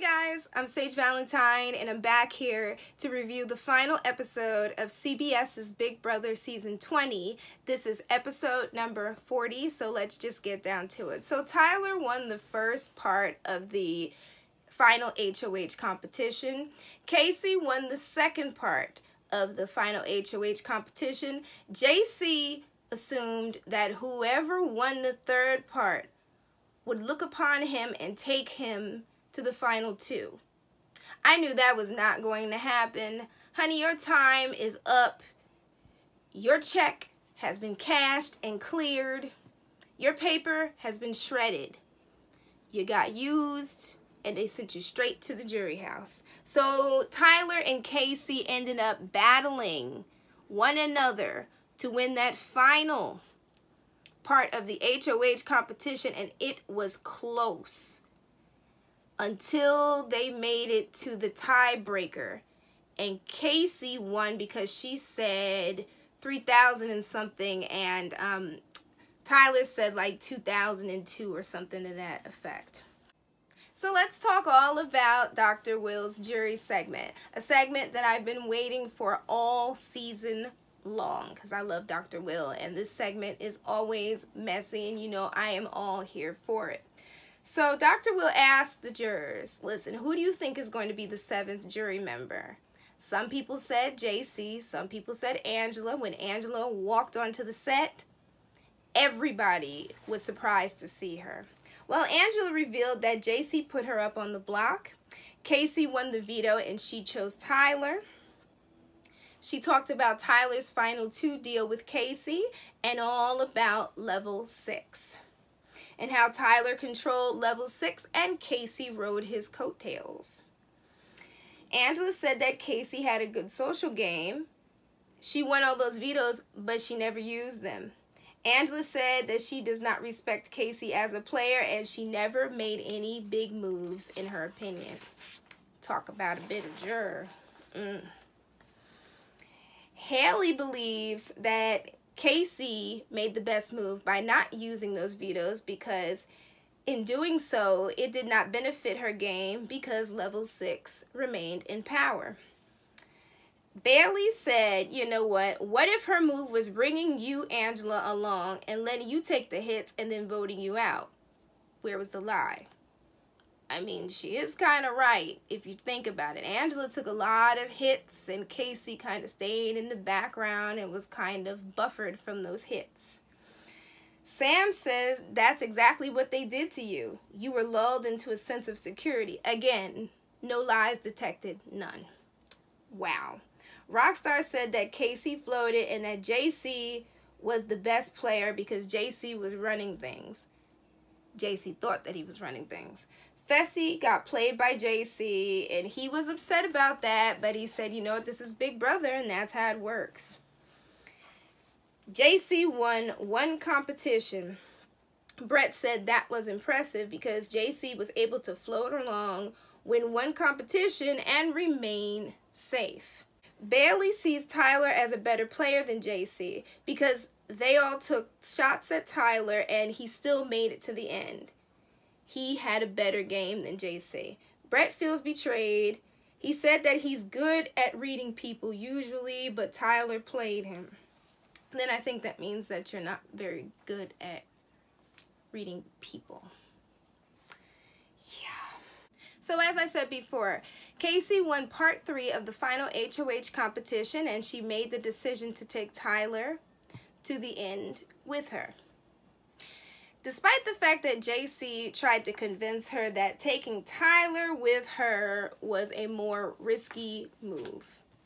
Hey guys, I'm Sage Valentine and I'm back here to review the final episode of CBS's Big Brother Season 20. This is episode number 40, so let's just get down to it. So Tyler won the first part of the final HOH competition. Kaycee won the second part of the final HOH competition. JC assumed that whoever won the third part would look upon him and take him to the final two. I knew that was not going to happen. Honey, your time is up. Your check has been cashed and cleared. Your paper has been shredded. You got used and they sent you straight to the jury house. So Tyler and Kaycee ended up battling one another to win that final part of the HOH competition, and it was close until they made it to the tiebreaker. And Kaycee won because she said 3,000 and something, and Tyler said like 2,002 or something to that effect. So let's talk all about Dr. Will's jury segment, a segment that I've been waiting for all season long because I love Dr. Will, and this segment is always messy, and you know I am all here for it. So Dr. Will asked the jurors, listen, who do you think is going to be the seventh jury member? Some people said JC, some people said Angela. When Angela walked onto the set, everybody was surprised to see her. Well, Angela revealed that JC put her up on the block. Kaycee won the veto and she chose Tyler. She talked about Tyler's final two deal with Kaycee and all about level 6. And how Tyler controlled level 6 and Kaycee rode his coattails. Angela said that Kaycee had a good social game. She won all those vetoes, but she never used them. Angela said that she does not respect Kaycee as a player and she never made any big moves in her opinion. Talk about a bitter juror. Haleigh believes that Kaycee made the best move by not using those vetoes because in doing so, it did not benefit her game because level 6 remained in power. Bailey said, you know what if her move was bringing you, Angela, along and letting you take the hits and then voting you out? Where was the lie? I mean, she is kind of right if you think about it. Angela took a lot of hits and Kaycee kind of stayed in the background and was kind of buffered from those hits. Sam says that's exactly what they did to you. You were lulled into a sense of security. Again, no lies detected, none. Wow. Rockstar said that Kaycee floated and that JC was the best player because JC was running things. JC thought that he was running things. Fessy got played by JC, and he was upset about that, but he said, you know what, this is Big Brother, and that's how it works. JC won one competition. Brett said that was impressive because JC was able to float along, win one competition, and remain safe. Bailey sees Tyler as a better player than JC because they all took shots at Tyler, and he still made it to the end. He had a better game than JC. Brett feels betrayed. He said that he's good at reading people usually, but Tyler played him. And then I think that means that you're not very good at reading people. Yeah. So as I said before, Kaycee won part 3 of the final HOH competition, and she made the decision to take Tyler to the end with her. Despite the fact that JC tried to convince her that taking Tyler with her was a more risky move.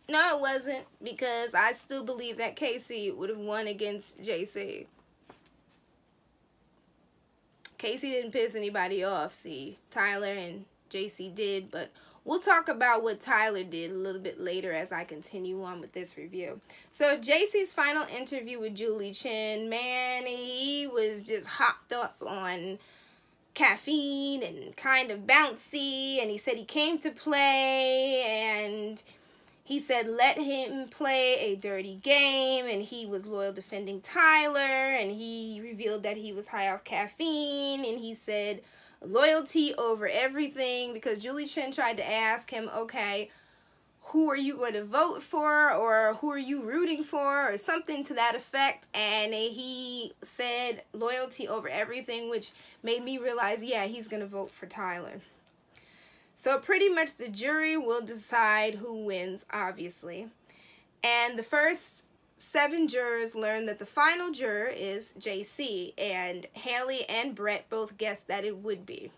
No, it wasn't, because I still believe that Kaycee would have won against JC. Kaycee didn't piss anybody off, see. Tyler and JC did, but we'll talk about what Tyler did a little bit later as I continue on with this review. So JC's final interview with Julie Chen, man, he was just hopped up on caffeine and kind of bouncy, and he said he came to play, and he said let him play a dirty game, and he was loyal defending Tyler, and he revealed that he was high off caffeine, and he said loyalty over everything, because Julie Chen tried to ask him, okay, who are you going to vote for, or who are you rooting for, or something to that effect, and he said loyalty over everything, which made me realize, yeah, he's going to vote for Tyler. So pretty much the jury will decide who wins, obviously. And the first 7 jurors learned that the final juror is JC, and Haleigh and Brett both guessed that it would be.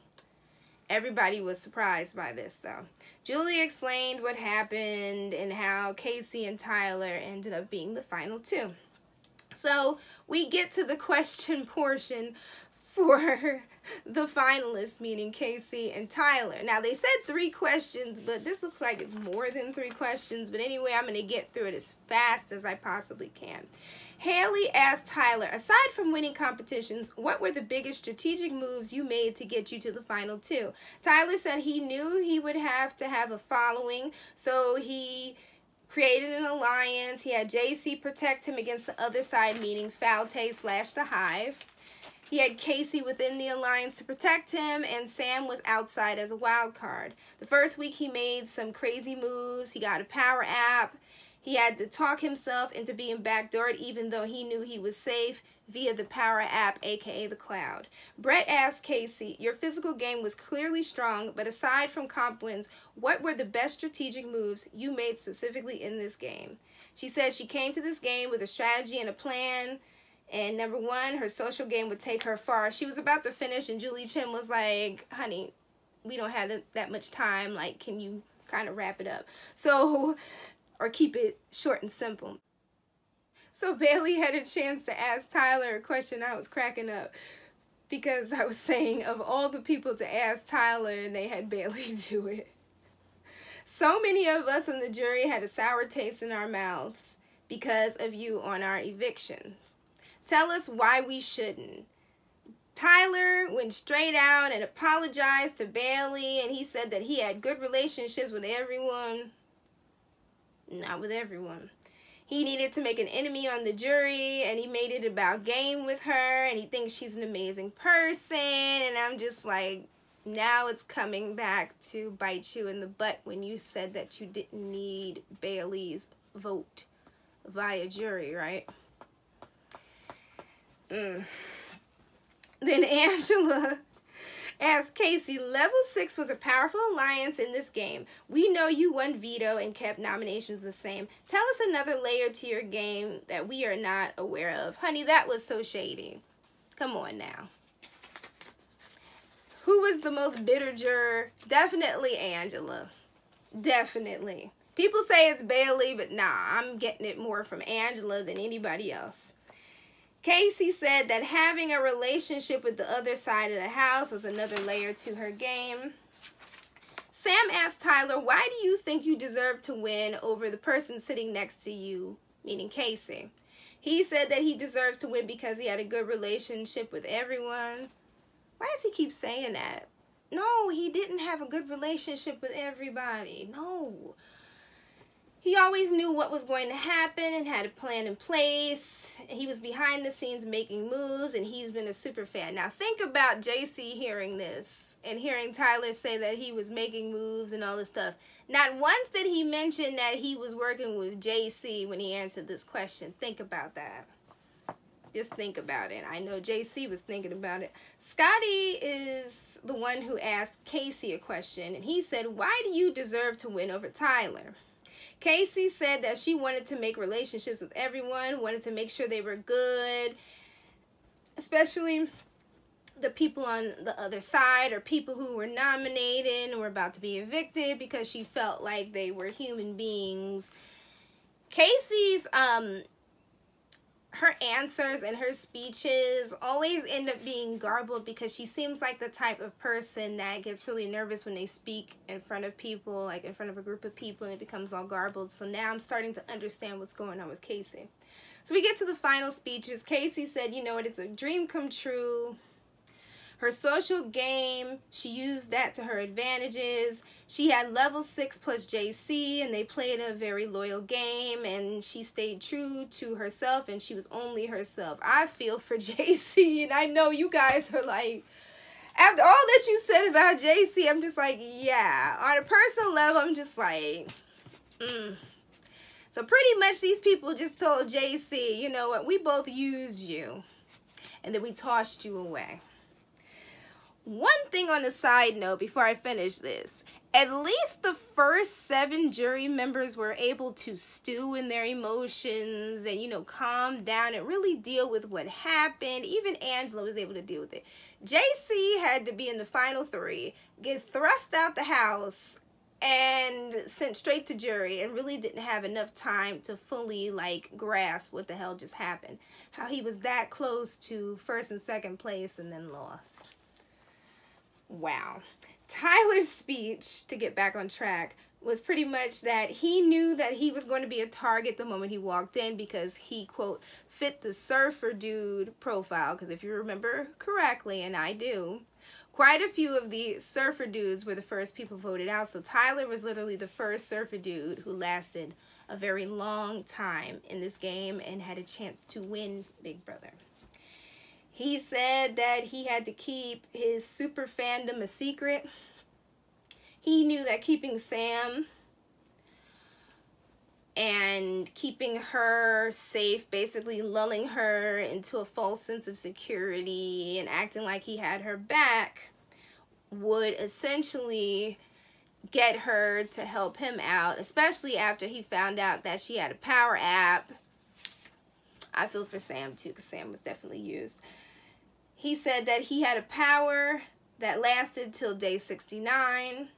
Everybody was surprised by this, though. Julie explained what happened and how Kaycee and Tyler ended up being the final 2. So we get to the question portion for the finalists, meaning Kaycee and Tyler. Now, they said 3 questions, but this looks like it's more than 3 questions. But anyway, I'm going to get through it as fast as I possibly can. Haleigh asked Tyler, aside from winning competitions, what were the biggest strategic moves you made to get you to the final 2? Tyler said he knew he would have to have a following, so he created an alliance. He had JC protect him against the other side, meaning Fessy/The Hive. He had Kaycee within the alliance to protect him, and Sam was outside as a wild card. The first week, he made some crazy moves. He got a power app. He had to talk himself into being backdoored, even though he knew he was safe via the power app, aka the cloud. Brett asked Kaycee, your physical game was clearly strong, but aside from comp wins, what were the best strategic moves you made specifically in this game? She said she came to this game with a strategy and a plan. And number 1, her social game would take her far. She was about to finish, and Julie Chen was like, honey, we don't have that much time. Like, can you kind of wrap it up? So, or keep it short and simple. So Bailey had a chance to ask Tyler a question. I was cracking up because I was saying, of all the people to ask Tyler, and they had Bailey do it. So many of us in the jury had a sour taste in our mouths because of you on our evictions. Tell us why we shouldn't. Tyler went straight out and apologized to Bailey, and he said that he had good relationships with everyone. Not with everyone. He needed to make an enemy on the jury, and he made it about game with her, and he thinks she's an amazing person, and I'm just like, now it's coming back to bite you in the butt when you said that you didn't need Bailey's vote via jury, right? Then Angela asked Kaycee, level 6 was a powerful alliance in this game. We know you won veto and kept nominations the same. Tell us another layer to your game that we are not aware of. Honey, that was so shady. Come on now. Who was the most bitter juror? Definitely Angela. Definitely. People say it's Bailey, but nah, I'm getting it more from Angela than anybody else. Kaycee said that having a relationship with the other side of the house was another layer to her game. Sam asked Tyler, why do you think you deserve to win over the person sitting next to you, meaning Kaycee? He said that he deserves to win because he had a good relationship with everyone. Why does he keep saying that? No, he didn't have a good relationship with everybody. No. He always knew what was going to happen and had a plan in place. He was behind the scenes making moves, and he's been a super fan. Now think about JC hearing this and hearing Tyler say that he was making moves and all this stuff. Not once did he mention that he was working with JC when he answered this question. Think about that. Just think about it. I know JC was thinking about it. Scotty is the one who asked Kaycee a question, and he said, why do you deserve to win over Tyler? Kaycee said that she wanted to make relationships with everyone, wanted to make sure they were good, especially the people on the other side or people who were nominated and were about to be evicted, because she felt like they were human beings. Kaycee's, her answers and her speeches always end up being garbled because she seems like the type of person that gets really nervous when they speak in front of people, like in front of a group of people, and it becomes all garbled. So now I'm starting to understand what's going on with Kaycee. So we get to the final speeches. Kaycee said, you know what, it's a dream come true. Her social game, she used that to her advantages. She had level 6 plus JC, and they played a very loyal game, and she stayed true to herself, and she was only herself. I feel for JC, and I know you guys are like, after all that you said about JC, I'm just like, yeah. On a personal level, I'm just like, So pretty much these people just told JC, you know what, we both used you. And then we tossed you away. One thing on the side note before I finish this. At least the first 7 jury members were able to stew in their emotions and, you know, calm down and really deal with what happened. Even Angela was able to deal with it. JC had to be in the final 3, get thrust out the house, and sent straight to jury and really didn't have enough time to fully, like, grasp what the hell just happened. How he was that close to first and second place and then lost. Wow. Tyler's speech, to get back on track, was pretty much that he knew that he was going to be a target the moment he walked in because he, quote, fit the surfer dude profile. Because if you remember correctly, and I do, quite a few of the surfer dudes were the first people voted out. So Tyler was literally the first surfer dude who lasted a very long time in this game and had a chance to win Big Brother. He said that he had to keep his super fandom a secret. He knew that keeping Sam and keeping her safe, basically lulling her into a false sense of security and acting like he had her back, would essentially get her to help him out, especially after he found out that she had a power app. I feel for Sam too, because Sam was definitely used. He said that he had a power that lasted till day 69.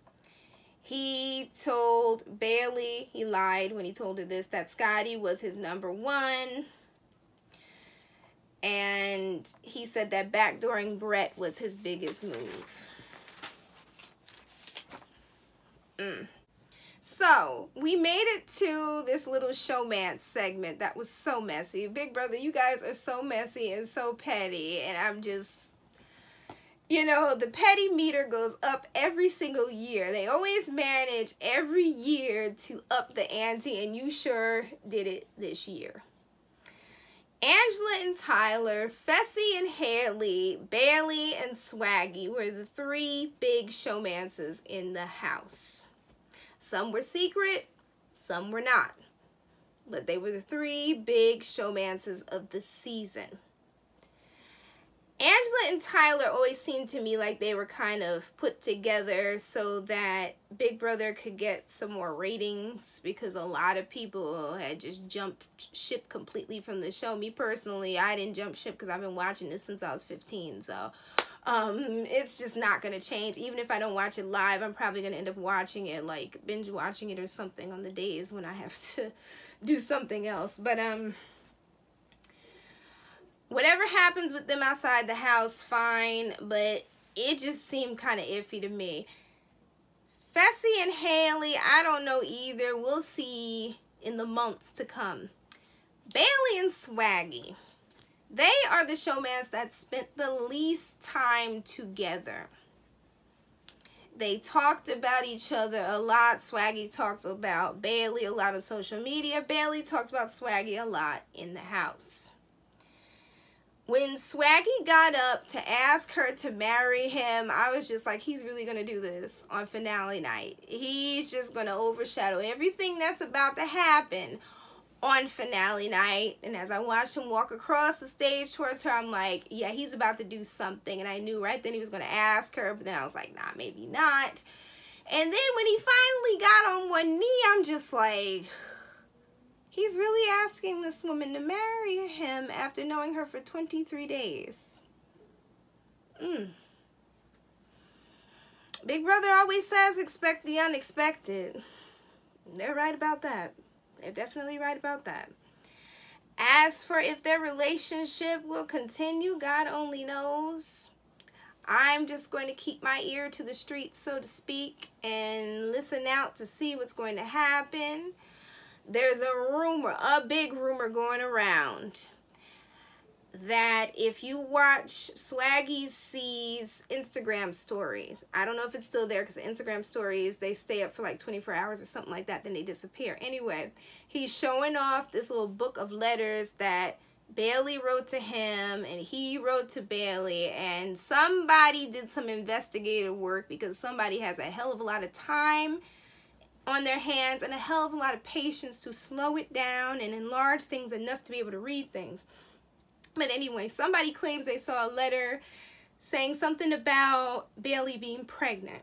He told Bailey, he lied when he told her this, that Scotty was his #1. And he said that backdooring Brett was his biggest move. So, we made it to this little showmance segment that was so messy. Big Brother, you guys are so messy and so petty, and I'm just, you know, the petty meter goes up every single year. They always manage every year to up the ante, and you sure did it this year. Angela and Tyler, Fessy and Haleigh, Bailey and Swaggy were the 3 big showmances in the house. Some were secret, some were not. But they were the 3 big showmances of the season. Angela and Tyler always seemed to me like they were kind of put together so that Big Brother could get some more ratings because a lot of people had just jumped ship completely from the show. Me personally, I didn't jump ship because I've been watching this since I was 15, so it's just not gonna change. Even if I don't watch it live, I'm probably gonna end up watching it, like binge watching it or something on the days when I have to do something else. But whatever happens with them outside the house, fine, but it just seemed kind of iffy to me. Fessy and Haleigh, I don't know either. We'll see in the months to come. Bailey and Swaggy, they are the showmans that spent the least time together. They talked about each other a lot. Swaggy talked about Bailey a lot on social media. Bailey talked about Swaggy a lot in the house. When Swaggy got up to ask her to marry him, I was just like, he's really going to do this on finale night. He's just going to overshadow everything that's about to happen on finale night. And as I watched him walk across the stage towards her, I'm like, yeah, he's about to do something. And I knew right then he was going to ask her, but then I was like, nah, maybe not. And then when he finally got on one knee, I'm just like, he's really asking this woman to marry him after knowing her for 23 days. Big Brother always says expect the unexpected. They're right about that. They're definitely right about that. As for if their relationship will continue, God only knows. I'm just going to keep my ear to the streets, so to speak, and listen out to see what's going to happen. There's a rumor, a big rumor going around that if you watch Swaggy C's Instagram stories, I don't know if it's still there because the Instagram stories, they stay up for like 24 hours or something like that, then they disappear. Anyway, he's showing off this little book of letters that Bailey wrote to him and he wrote to Bailey, and somebody did some investigative work because somebody has a hell of a lot of time on their hands and a hell of a lot of patience to slow it down and enlarge things enough to be able to read things. But anyway, somebody claims they saw a letter saying something about Bailey being pregnant.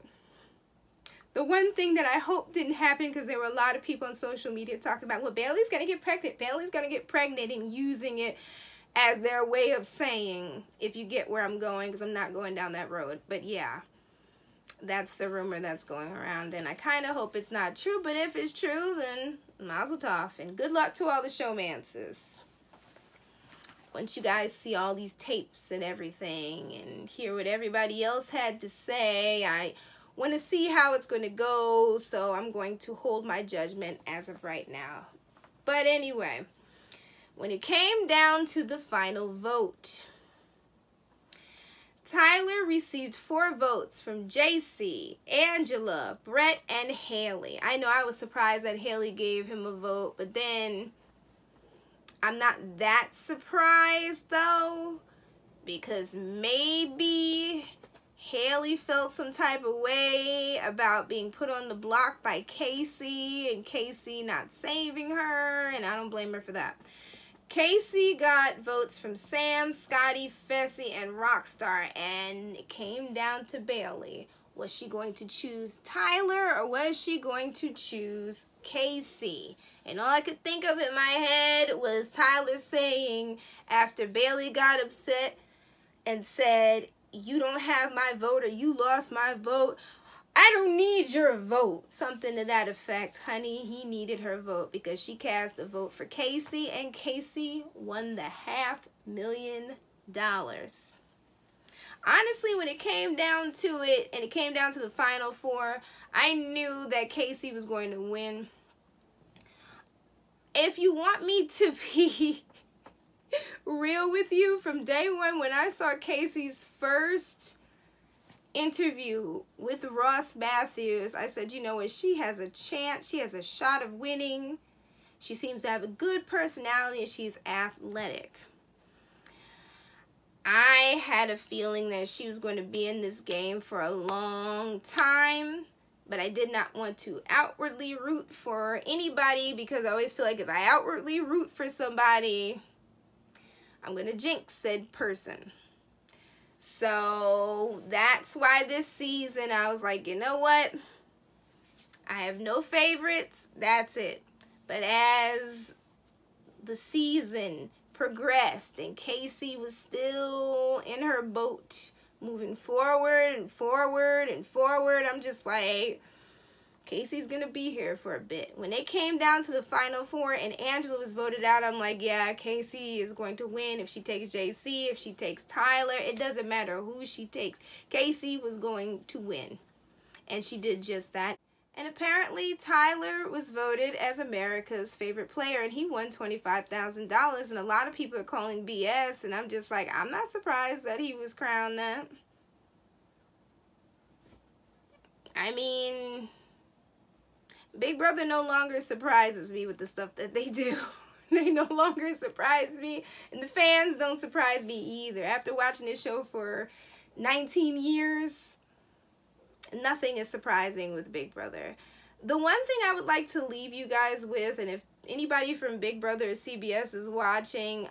The one thing that I hope didn't happen, because there were a lot of people on social media talking about, well, Bailey's going to get pregnant. Bailey's going to get pregnant, and using it as their way of saying, if you get where I'm going, because I'm not going down that road. But yeah, that's the rumor that's going around, and I kind of hope it's not true. But if it's true, then mazel tov, and good luck to all the showmances. Once you guys see all these tapes and everything and hear what everybody else had to say, I want to see how it's going to go, so I'm going to hold my judgment as of right now. But anyway, when it came down to the final vote, Tyler received 4 votes from JC, Angela, Brett, and Haleigh. I know I was surprised that Haleigh gave him a vote, but then I'm not that surprised, though, because maybe Haleigh felt some type of way about being put on the block by Kaycee, and Kaycee not saving her, and I don't blame her for that. Kaycee got votes from Sam, Scotty, Fessy, and Rockstar, and it came down to Bailey. Was she going to choose Tyler, or was she going to choose Kaycee? And all I could think of in my head was Tyler saying, after Bailey got upset and said, you don't have my vote, or you lost my vote, I don't need your vote. Something to that effect. Honey, he needed her vote because she cast a vote for Kaycee, and Kaycee won the $500,000. Honestly, when it came down to it, and it came down to the final 4, I knew that Kaycee was going to win. If you want me to be real with you, from day one, when I saw Kaycee's first interview with Ross Matthews, I said, you know what, she has a chance. She has a shot of winning. She seems to have a good personality, and she's athletic. I had a feeling that she was going to be in this game for a long time. But I did not want to outwardly root for anybody, because I always feel like if I outwardly root for somebody, I'm going to jinx said person. So that's why this season I was like, you know what? I have no favorites. That's it. But as the season progressed and Kaycee was still in her boat, moving forward and forward and forward, I'm just like, Kaycee's gonna be here for a bit. When they came down to the final 4 and Angela was voted out, I'm like, yeah, Kaycee is going to win. If she takes JC, if she takes Tyler, it doesn't matter who she takes, Kaycee was going to win. And she did just that. And apparently Tyler was voted as America's favorite player, and he won $25,000, and a lot of people are calling BS, and I'm just like, I'm not surprised that he was crowned that. I mean, Big Brother no longer surprises me with the stuff that they do. They no longer surprise me, and the fans don't surprise me either. After watching this show for 19 years... nothing is surprising with Big Brother. The one thing I would like to leave you guys with, and if anybody from Big Brother or CBS is watching,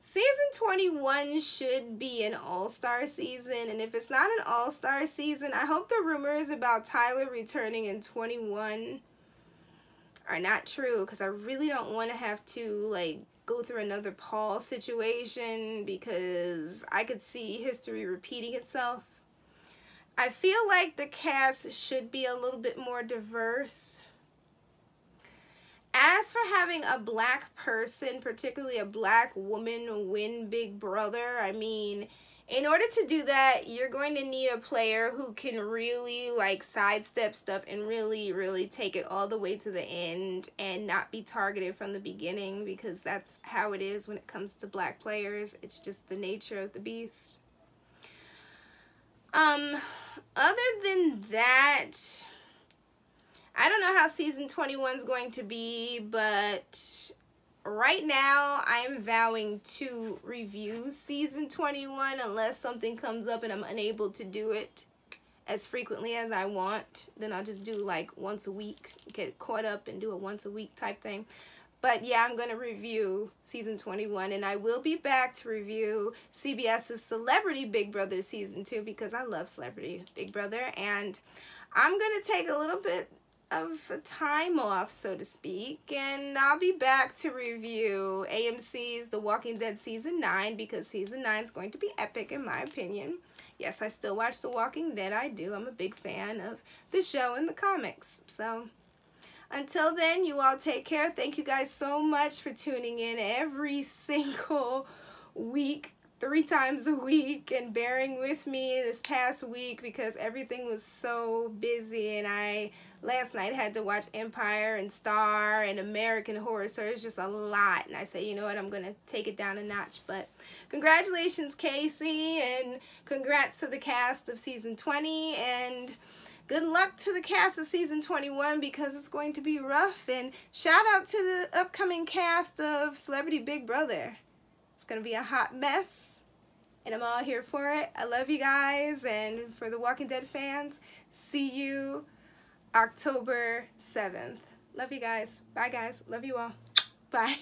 season 21 should be an all-star season, and if it's not an all-star season, I hope the rumors about Tyler returning in 21 are not true, because I really don't want to have to, like, go through another Paul situation, because I could see history repeating itself. I feel like the cast should be a little bit more diverse. As for having a black person, particularly a black woman, win Big Brother, I mean, in order to do that, you're going to need a player who can really, like, sidestep stuff and really, really take it all the way to the end and not be targeted from the beginning, because that's how it is when it comes to black players. It's just the nature of the beast. Other than that, I don't know how season 21 is going to be, but right now, I'm vowing to review season 21 unless something comes up and I'm unable to do it as frequently as I want. Then I'll just do like once a week, get caught up and do a once a week type thing. But yeah, I'm going to review season 21, and I will be back to review CBS's Celebrity Big Brother season 2 because I love Celebrity Big Brother, and I'm going to take a little bit of a time off, so to speak, and I'll be back to review AMC's The Walking Dead season 9 because season 9 is going to be epic in my opinion. Yes, I still watch The Walking Dead. I do. I'm a big fan of the show and the comics. So until then, you all take care. Thank you guys so much for tuning in every single week, 3 times a week, and bearing with me this past week because everything was so busy, and I last night had to watch Empire and Star and American Horror Story. It's just a lot, and I said, you know what, I'm gonna take it down a notch. But congratulations, Kaycee, and congrats to the cast of season 20, and good luck to the cast of season 21 because it's going to be rough. And shout out to the upcoming cast of Celebrity Big Brother. It's going to be a hot mess, and I'm all here for it. I love you guys, and for the Walking Dead fans, see you October 7th. Love you guys. Bye, guys. Love you all. Bye.